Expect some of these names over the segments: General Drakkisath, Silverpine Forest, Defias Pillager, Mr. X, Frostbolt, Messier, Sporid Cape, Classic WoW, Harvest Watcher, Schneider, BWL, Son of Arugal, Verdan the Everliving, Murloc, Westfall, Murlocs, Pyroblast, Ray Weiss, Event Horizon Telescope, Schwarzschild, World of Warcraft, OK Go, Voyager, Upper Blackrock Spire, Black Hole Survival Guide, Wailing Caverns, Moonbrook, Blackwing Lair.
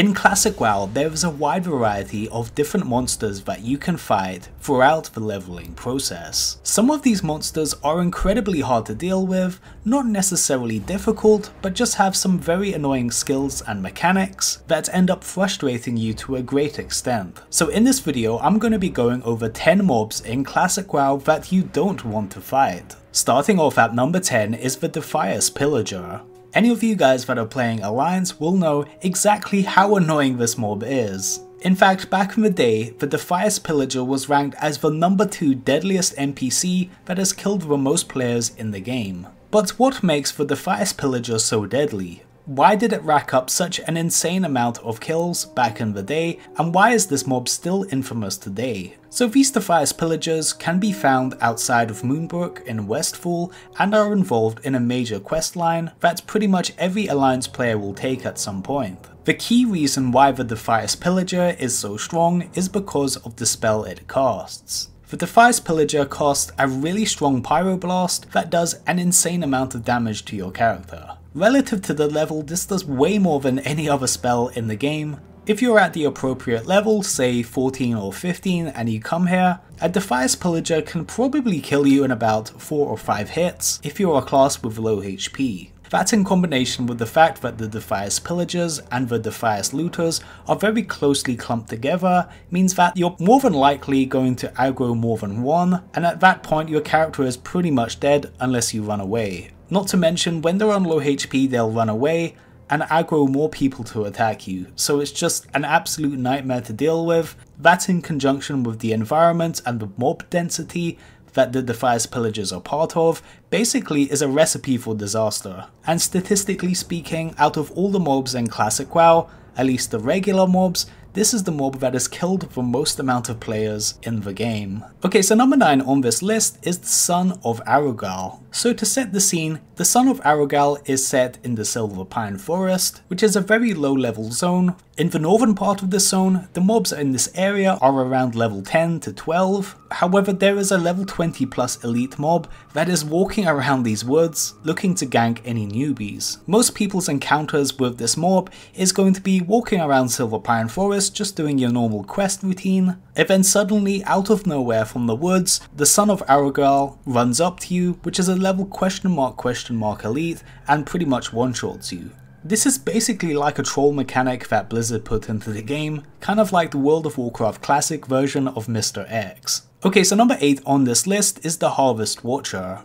In Classic WoW, there is a wide variety of different monsters that you can fight throughout the leveling process. Some of these monsters are incredibly hard to deal with, not necessarily difficult, but just have some very annoying skills and mechanics that end up frustrating you to a great extent. So in this video, I'm going to be going over 10 mobs in Classic WoW that you don't want to fight. Starting off at number 10 is the Defias Pillager. Any of you guys that are playing Alliance will know exactly how annoying this mob is. In fact, back in the day, the Defias Pillager was ranked as the number 2 deadliest NPC that has killed the most players in the game. But what makes the Defias Pillager so deadly? Why did it rack up such an insane amount of kills back in the day, and why is this mob still infamous today? So these Defias Pillagers can be found outside of Moonbrook in Westfall and are involved in a major questline that pretty much every Alliance player will take at some point. The key reason why the Defias Pillager is so strong is because of the spell it casts. The Defias Pillager casts a really strong Pyroblast that does an insane amount of damage to your character. Relative to the level, this does way more than any other spell in the game. If you're at the appropriate level, say 14 or 15, and you come here, a Defias Pillager can probably kill you in about 4 or 5 hits if you're a class with low HP. That's in combination with the fact that the Defias Pillagers and the Defias Looters are very closely clumped together, means that you're more than likely going to aggro more than one, and at that point your character is pretty much dead unless you run away. Not to mention, when they're on low HP they'll run away and aggro more people to attack you, so it's just an absolute nightmare to deal with. That in conjunction with the environment and the mob density that the Defias Pillagers are part of basically is a recipe for disaster. And statistically speaking, out of all the mobs in Classic WoW, at least the regular mobs, this is the mob that has killed the most amount of players in the game. Okay, so number 9 on this list is the Son of Arugal. So to set the scene, the Son of Arugal is set in the Silverpine Forest, which is a very low level zone. In the northern part of this zone, the mobs in this area are around level 10 to 12. However, there is a level 20 plus elite mob that is walking around these woods looking to gank any newbies. Most people's encounters with this mob is going to be walking around Silverpine Forest just doing your normal quest routine, and then suddenly out of nowhere from the woods, the Son of Arugal runs up to you, which is a level question mark elite, and pretty much one-shots you. This is basically like a troll mechanic that Blizzard put into the game, kind of like the World of Warcraft Classic version of Mr. X. Okay, so number 8 on this list is the Harvest Watcher.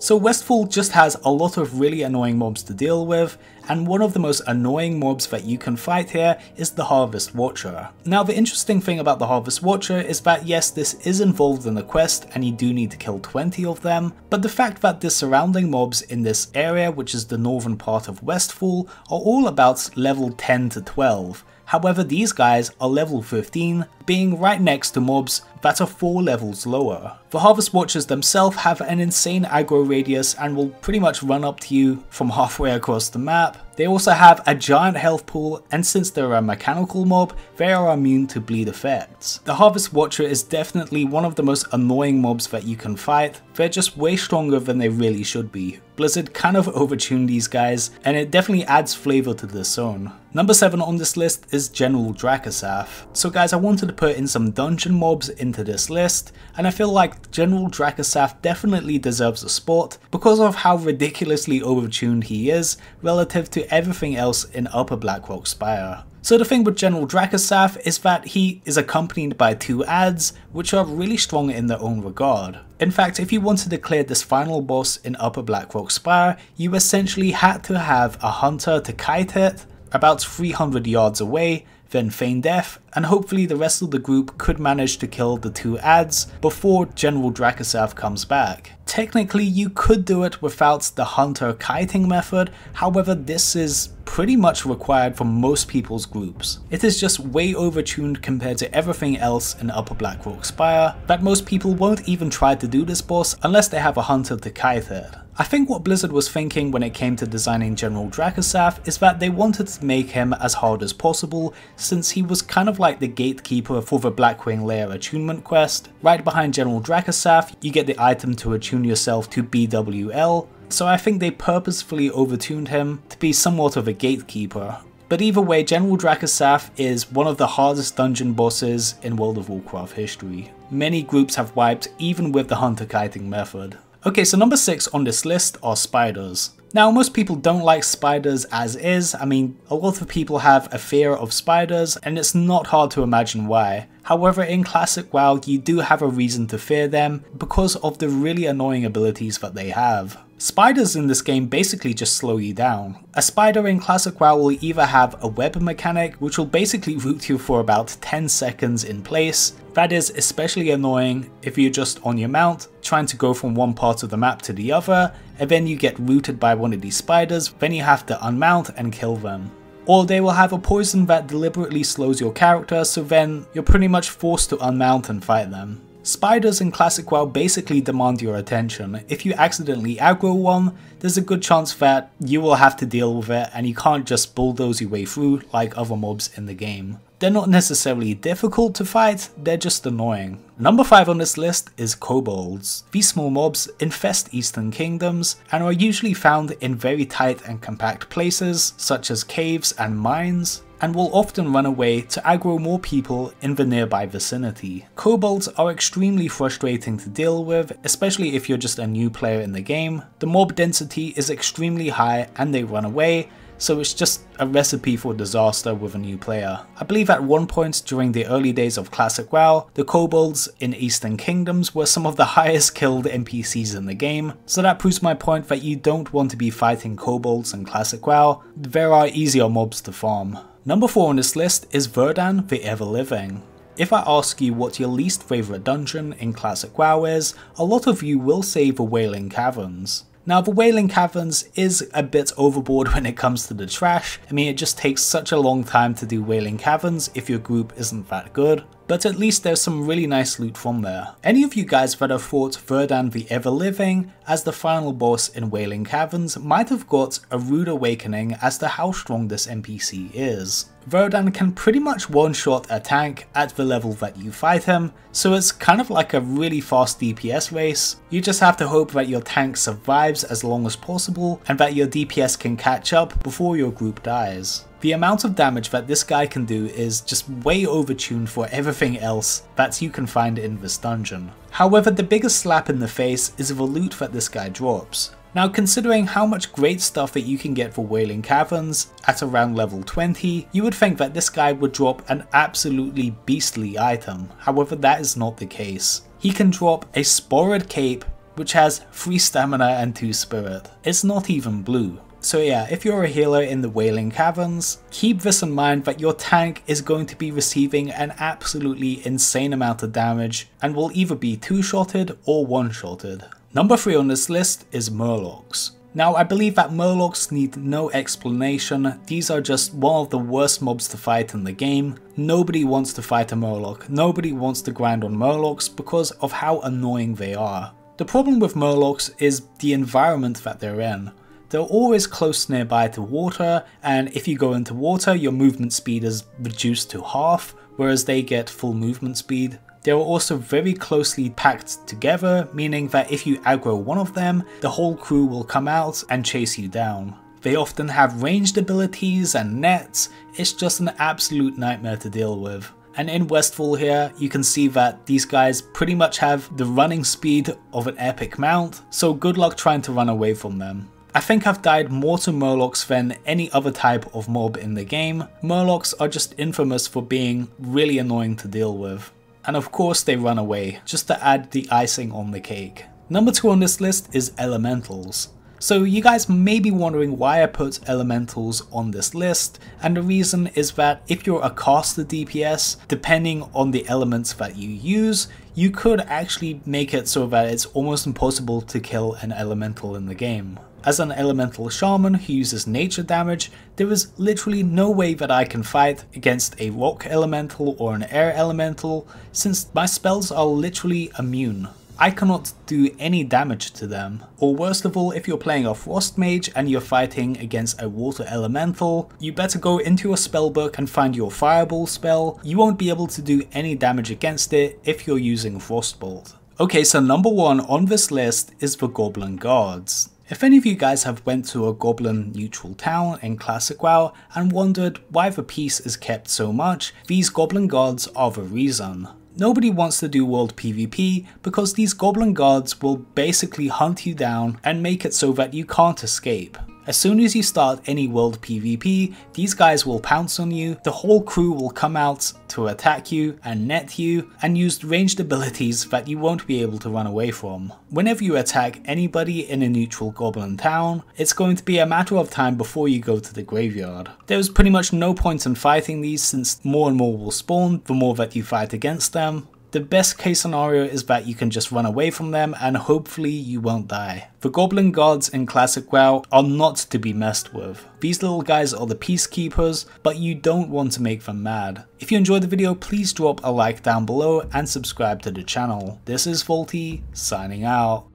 So Westfall just has a lot of really annoying mobs to deal with, and one of the most annoying mobs that you can fight here is the Harvest Watcher. Now the interesting thing about the Harvest Watcher is that yes, this is involved in the quest and you do need to kill 20 of them, but the fact that the surrounding mobs in this area, which is the northern part of Westfall, are all about level 10 to 12. However, these guys are level 15, being right next to mobs that are 4 levels lower. The Harvest Watchers themselves have an insane aggro radius and will pretty much run up to you from halfway across the map. They also have a giant health pool, and since they're a mechanical mob, they are immune to bleed effects. The Harvest Watcher is definitely one of the most annoying mobs that you can fight. They're just way stronger than they really should be. Blizzard kind of overtuned these guys, and it definitely adds flavour to this zone. Number 7 on this list is General Drakkisath. So guys, I wanted to put in some dungeon mobs into this list, and I feel like General Drakkisath definitely deserves a spot because of how ridiculously overtuned he is relative to everything else in Upper Blackrock Spire. So the thing with General Drakkisath is that he is accompanied by 2 adds, which are really strong in their own regard. In fact, if you wanted to clear this final boss in Upper Blackrock Spire, you essentially had to have a hunter to kite it about 300 yards away, then feign death, and hopefully the rest of the group could manage to kill the 2 adds before General Drakkisath comes back. Technically, you could do it without the hunter kiting method, however this is pretty much required for most people's groups. It is just way overtuned compared to everything else in Upper Blackrock Spire that most people won't even try to do this boss unless they have a hunter to kite it. I think what Blizzard was thinking when it came to designing General Drakkisath is that they wanted to make him as hard as possible, since he was kind of like the gatekeeper for the Blackwing Lair attunement quest. Right behind General Drakkisath, you get the item to attune yourself to BWL, so I think they purposefully overtuned him to be somewhat of a gatekeeper. But either way, General Drakkisath is one of the hardest dungeon bosses in World of Warcraft history. Many groups have wiped even with the hunter kiting method. Okay, so number 6 on this list are spiders. Now, most people don't like spiders as is. I mean, a lot of people have a fear of spiders and it's not hard to imagine why. However, in Classic WoW, you do have a reason to fear them because of the really annoying abilities that they have. Spiders in this game basically just slow you down. A spider in Classic WoW will either have a web mechanic, which will basically root you for about 10 seconds in place. That is especially annoying if you're just on your mount, trying to go from one part of the map to the other, and then you get rooted by one of these spiders, then you have to unmount and kill them. Or they will have a poison that deliberately slows your character, so then you're pretty much forced to unmount and fight them. Spiders in Classic WoW basically demand your attention. If you accidentally aggro one, there's a good chance that you will have to deal with it and you can't just bulldoze your way through like other mobs in the game. They're not necessarily difficult to fight, they're just annoying. Number 5 on this list is kobolds. These small mobs infest eastern kingdoms and are usually found in very tight and compact places such as caves and mines, and will often run away to aggro more people in the nearby vicinity. Kobolds are extremely frustrating to deal with, especially if you're just a new player in the game. The mob density is extremely high and they run away, so it's just a recipe for disaster with a new player. I believe at one point during the early days of Classic WoW, the kobolds in Eastern Kingdoms were some of the highest killed NPCs in the game, so that proves my point that you don't want to be fighting kobolds in Classic WoW. There are easier mobs to farm. Number 4 on this list is Verdan the Everliving. If I ask you what your least favourite dungeon in Classic WoW is, a lot of you will say the Wailing Caverns. Now, the Wailing Caverns is a bit overboard when it comes to the trash. I mean, it just takes such a long time to do Wailing Caverns if your group isn't that good, but at least there's some really nice loot from there. Any of you guys that have fought Verdan the Everliving as the final boss in Wailing Caverns might have got a rude awakening as to how strong this NPC is. Verdan can pretty much one-shot a tank at the level that you fight him, so it's kind of like a really fast DPS race. You just have to hope that your tank survives as long as possible and that your DPS can catch up before your group dies. The amount of damage that this guy can do is just way overtuned for everything else that you can find in this dungeon. However, the biggest slap in the face is the loot that this guy drops. Now, considering how much great stuff that you can get for Wailing Caverns at around level 20, you would think that this guy would drop an absolutely beastly item. However, that is not the case. He can drop a Sporid Cape, which has 3 stamina and 2 spirit. It's not even blue. So yeah, if you're a healer in the Wailing Caverns, keep this in mind that your tank is going to be receiving an absolutely insane amount of damage and will either be 2-shotted or 1-shotted. Number 3 on this list is Murlocs. Now, I believe that Murlocs need no explanation. These are just one of the worst mobs to fight in the game. Nobody wants to fight a Murloc, nobody wants to grind on Murlocs because of how annoying they are. The problem with Murlocs is the environment that they're in. They're always close nearby to water, and if you go into water, your movement speed is reduced to half, whereas they get full movement speed. They are also very closely packed together, meaning that if you aggro one of them, the whole crew will come out and chase you down. They often have ranged abilities and nets. It's just an absolute nightmare to deal with. And in Westfall here, you can see that these guys pretty much have the running speed of an epic mount, so good luck trying to run away from them. I think I've died more to Murlocs than any other type of mob in the game. Murlocs are just infamous for being really annoying to deal with. And of course they run away, just to add the icing on the cake. Number 2 on this list is elementals. So you guys may be wondering why I put elementals on this list, and the reason is that if you're a caster DPS, depending on the elements that you use, you could actually make it so that it's almost impossible to kill an elemental in the game. As an elemental shaman who uses nature damage, there is literally no way that I can fight against a rock elemental or an air elemental, since my spells are literally immune. I cannot do any damage to them. Or worst of all, if you're playing a frost mage and you're fighting against a water elemental, you better go into your spellbook and find your fireball spell. You won't be able to do any damage against it if you're using frostbolt. Okay, so number 1 on this list is the goblin guards. If any of you guys have went to a goblin neutral town in Classic WoW and wondered why the peace is kept so much, these goblin guards are the reason. Nobody wants to do world PvP because these goblin guards will basically hunt you down and make it so that you can't escape. As soon as you start any world PvP, these guys will pounce on you, the whole crew will come out to attack you and net you, and use ranged abilities that you won't be able to run away from. Whenever you attack anybody in a neutral goblin town, it's going to be a matter of time before you go to the graveyard. There's pretty much no point in fighting these since more and more will spawn the more that you fight against them. The best case scenario is that you can just run away from them and hopefully you won't die. The goblin guards in Classic WoW are not to be messed with. These little guys are the peacekeepers, but you don't want to make them mad. If you enjoyed the video, please drop a like down below and subscribe to the channel. This is Faulty, signing out.